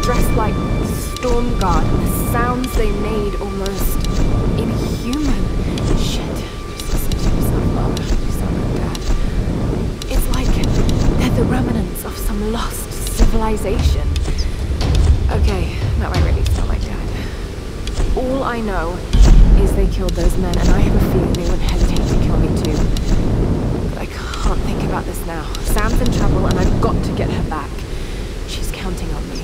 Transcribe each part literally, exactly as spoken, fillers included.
were dressed like storm guard, and the sounds they made almost inhuman. Shit, just listen to yourself, Lara. You sound like Dad. It's like they're the remnants of some lost civilization. Okay, now I really sound like Dad. All I know is they killed those men, and I have a feeling they wouldn't hesitate to kill me too. But I can't think about this now. Sam's in trouble, and I've got to get her back. She's counting on me.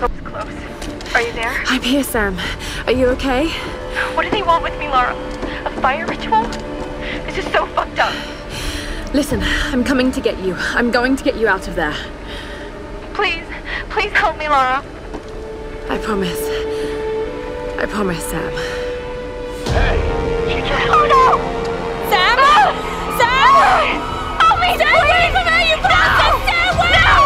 That was close. Are you there? I'm here, Sam. Are you okay? What do they want with me, Lara? A fire ritual? This is so fucked up. Listen, I'm coming to get you. I'm going to get you out of there. Please, please help me, Lara. I promise. I promise, Sam. Hey, she took it. Oh no! Sam! No! Sam! No! Help me, Sam! Please! Leave him out, you bastard! No! Sam, wait! No!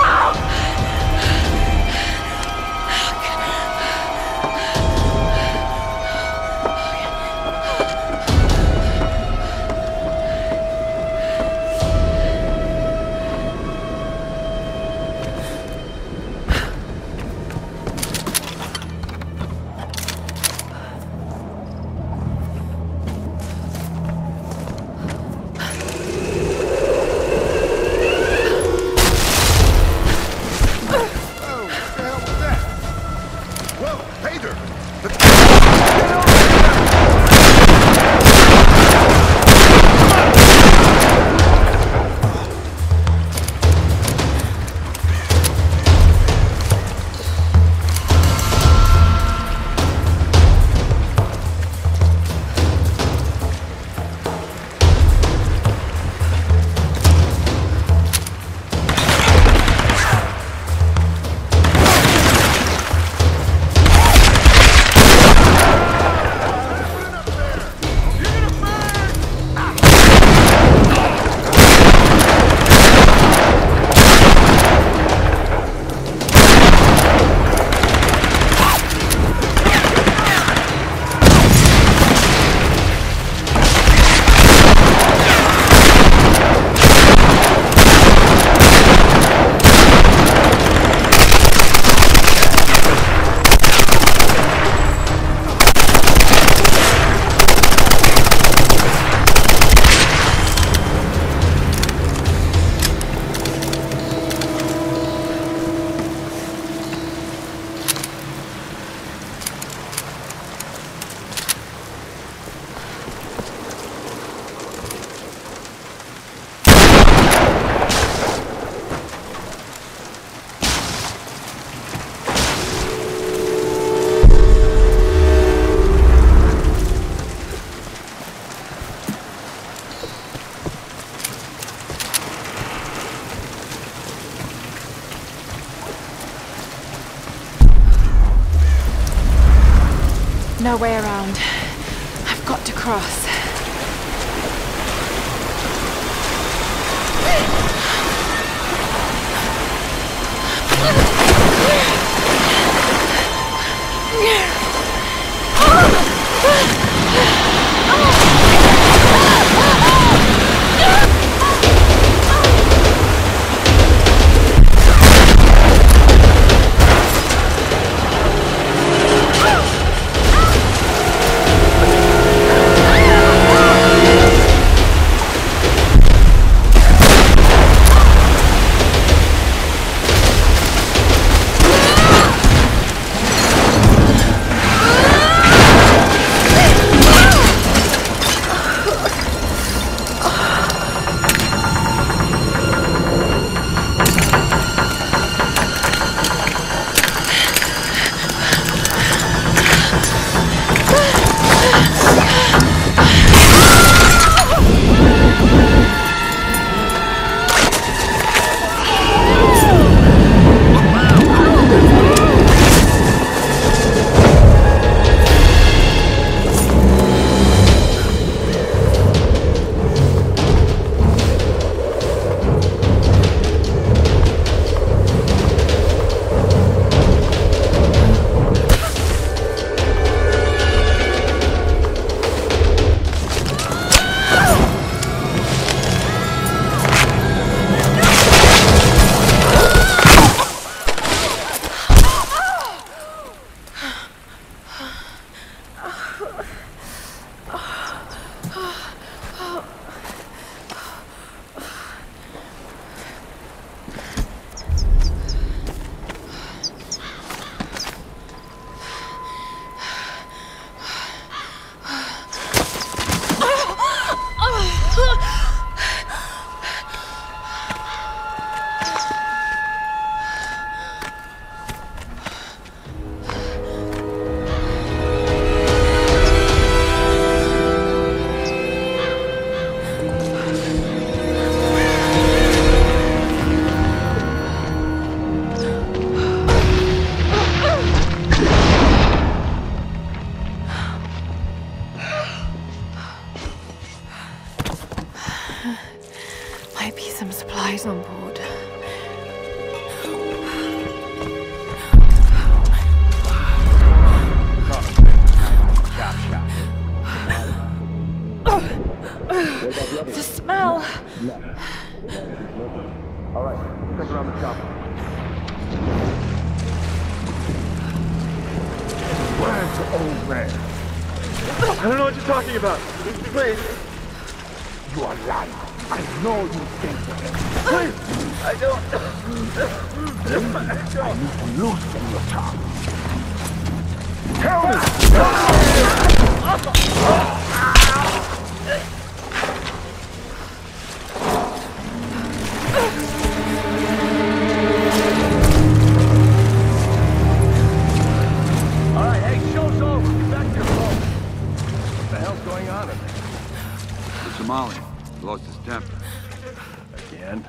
No way around. I've got to cross. No! I don't know what you're talking about. Please. You are lying. I know you can't. Please. I don't. I, don't. I need to loosen your tongue. Tell me. All right, hey, show's over. Get back to your boat. What the hell's going on in there? The Somali lost his temper. Again?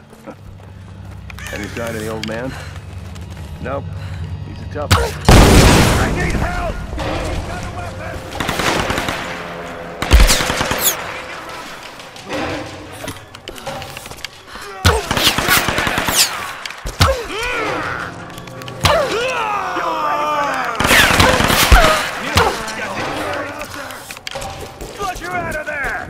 Any sign of the old man? Nope. He's a tough one. I need help! He's got a weapon! Flush her out of there!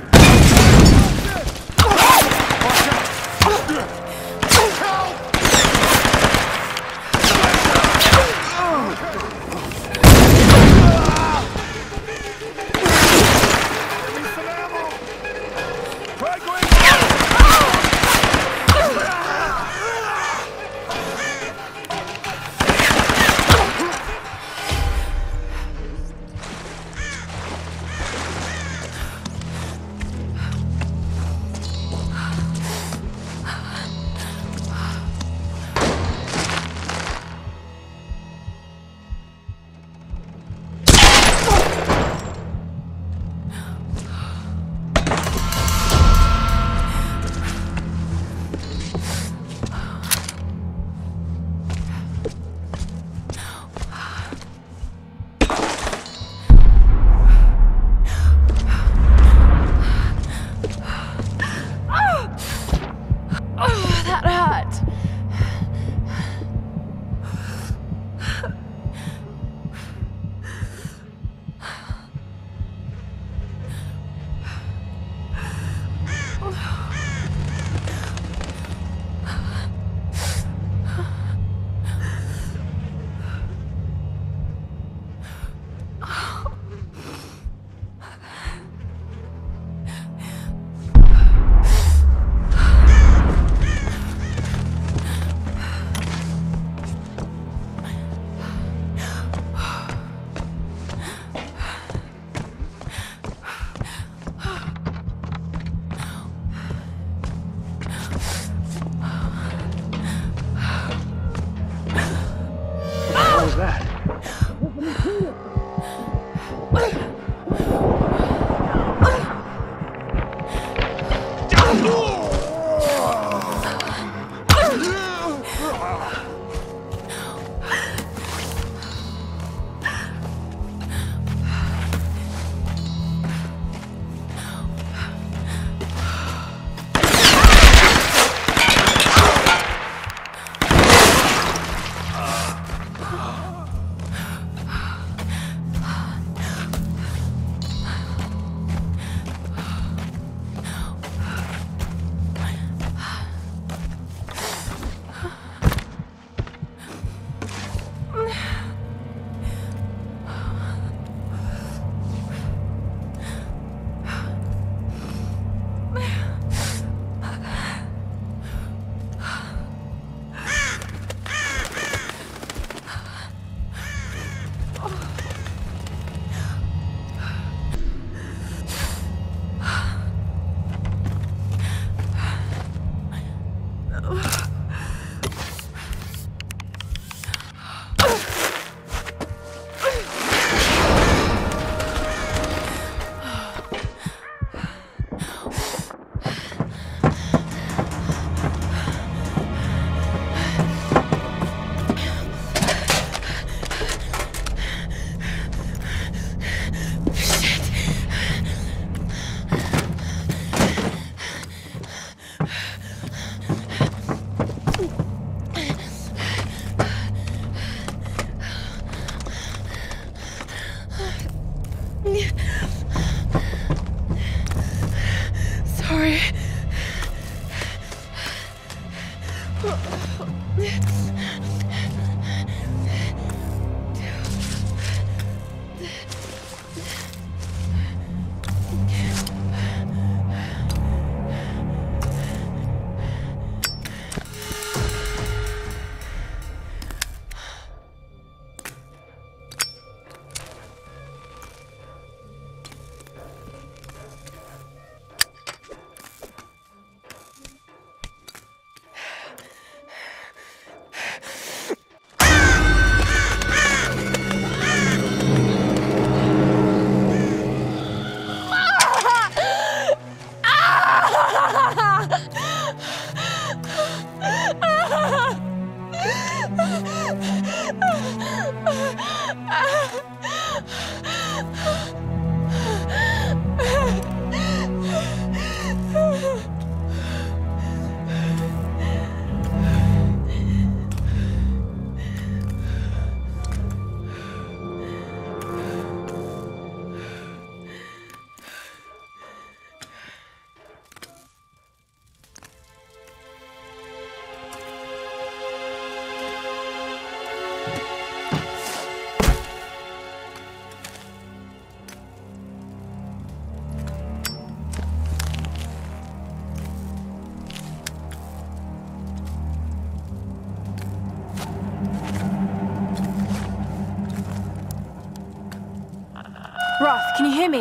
Can you hear me?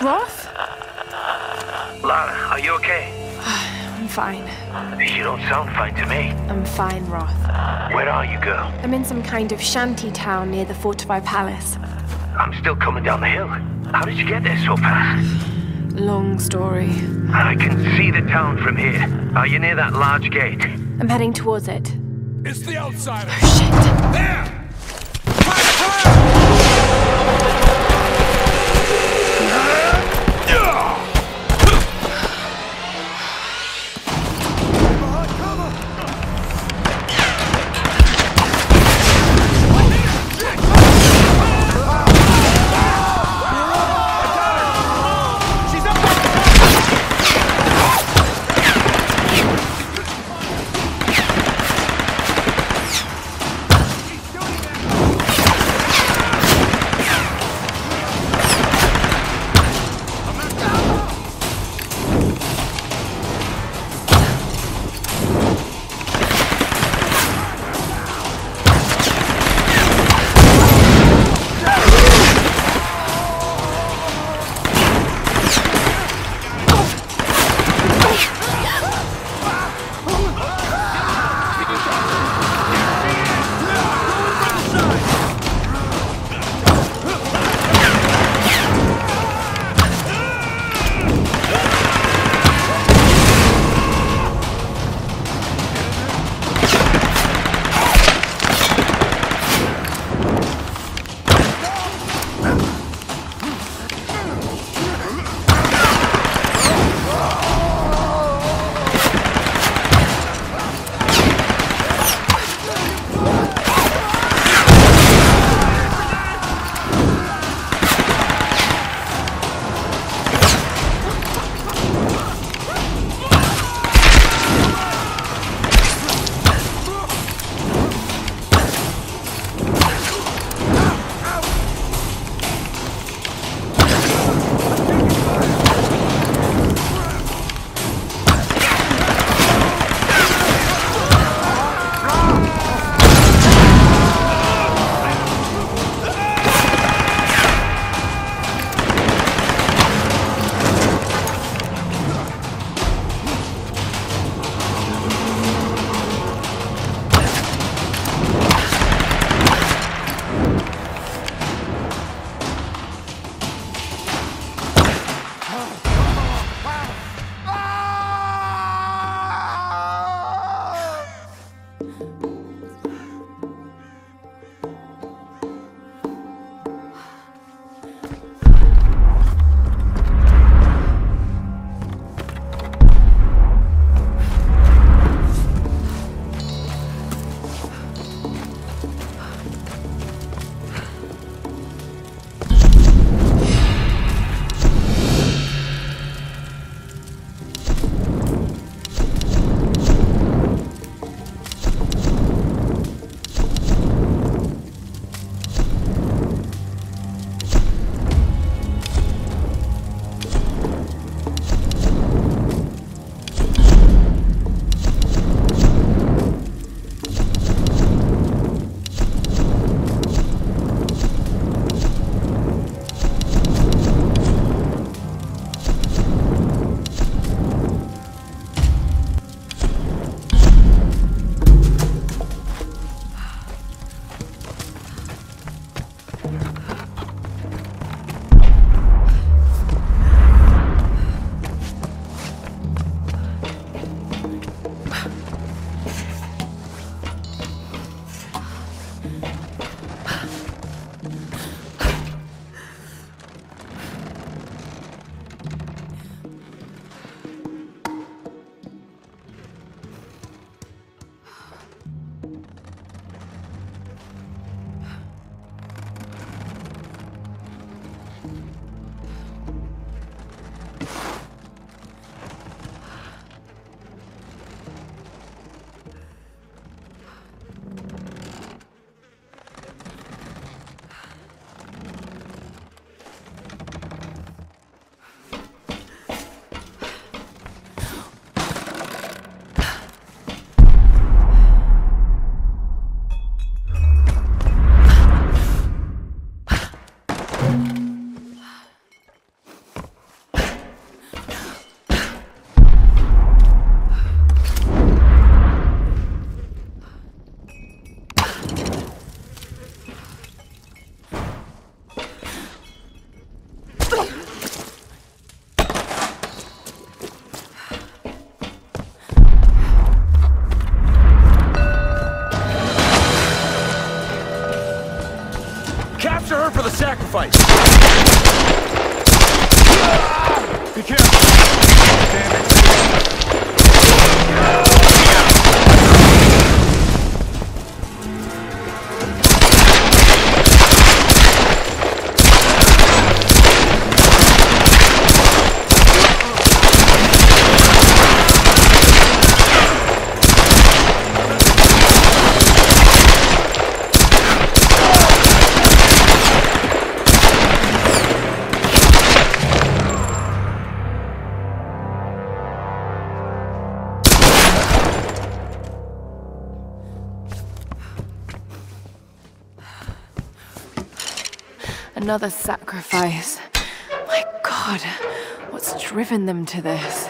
Roth? Lara, are you okay? I'm fine. You don't sound fine to me. I'm fine, Roth. Where are you, girl? I'm in some kind of shanty town near the Fortify Palace. I'm still coming down the hill. How did you get there so fast? Long story. I can see the town from here. Are you near that large gate? I'm heading towards it. It's the Outsider! Oh, shit! There! after her for the sacrifice! Be careful! Damn it. Another sacrifice. My God, what's driven them to this?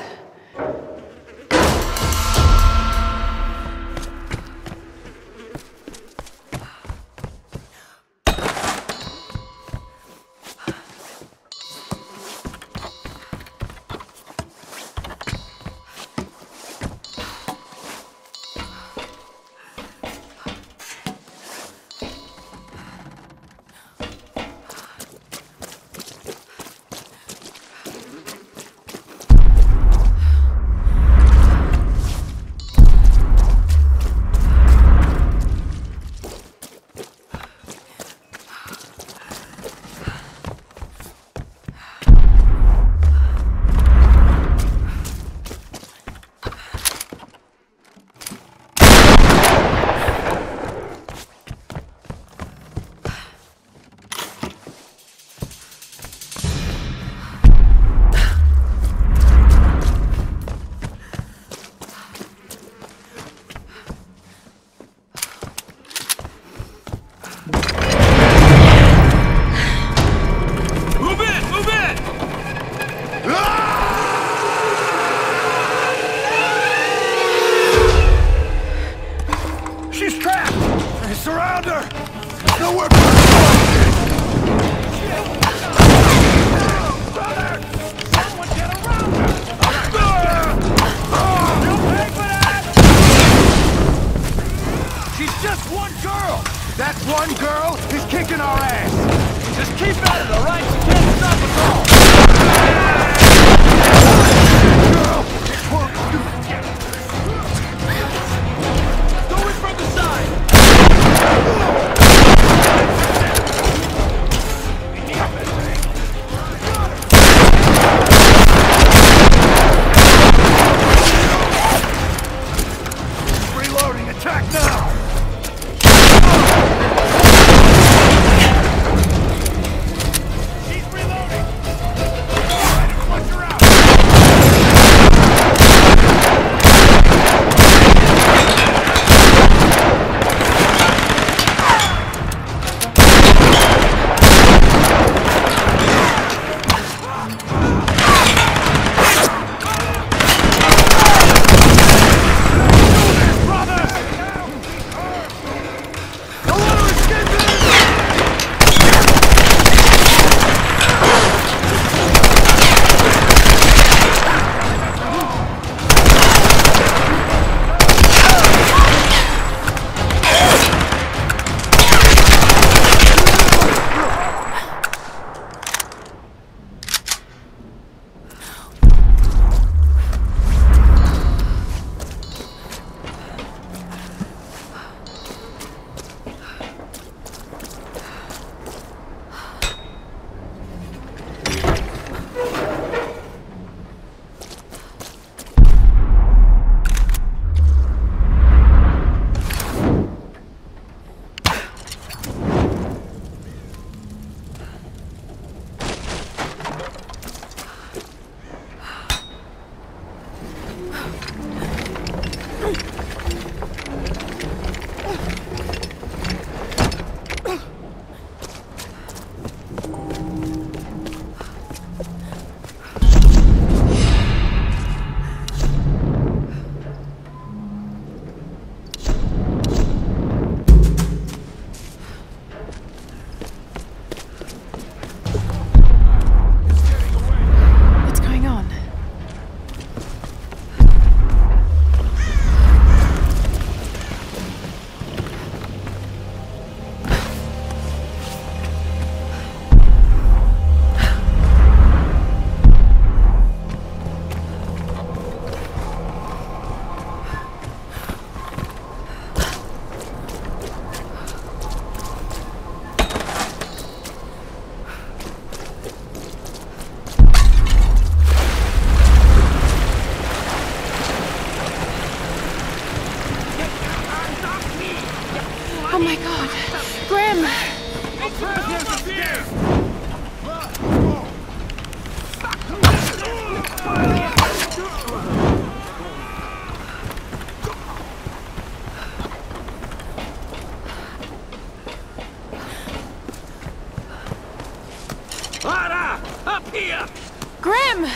Oh my god. Grim! Lara! Up here! Grim!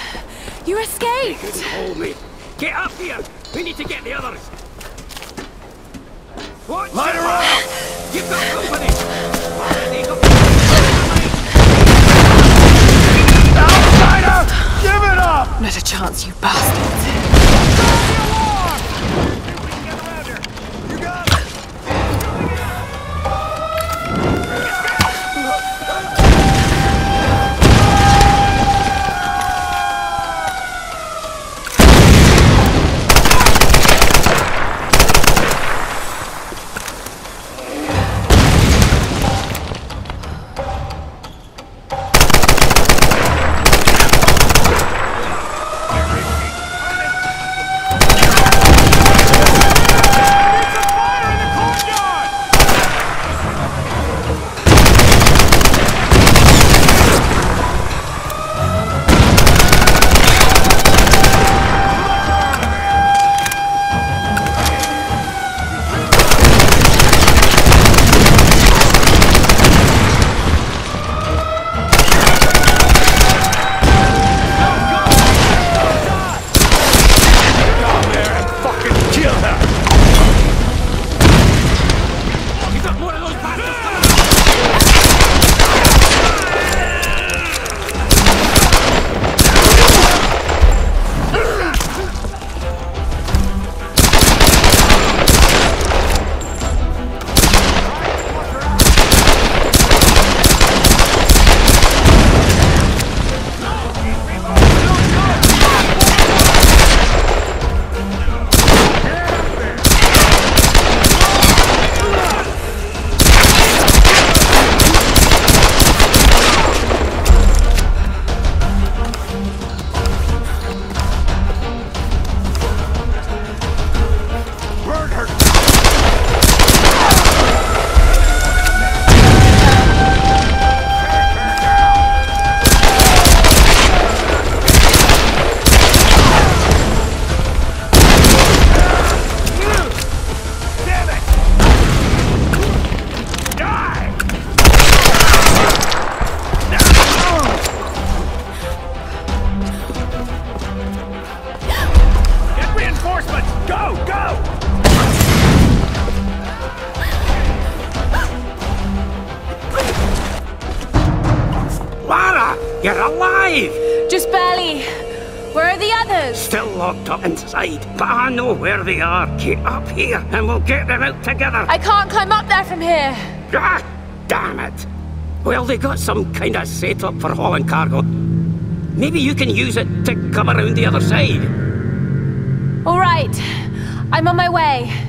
You escaped! You can hold me! Get up here! We need to get the others! Watch Light her up! You've got company! Outsider! Give it up! Not a chance, you bastards! You're alive! Just barely. Where are the others? Still locked up inside, but I know where they are. Get up here and we'll get them out together. I can't climb up there from here. Ah, damn it. Well, they got some kind of setup for hauling cargo. Maybe you can use it to come around the other side. All right, I'm on my way.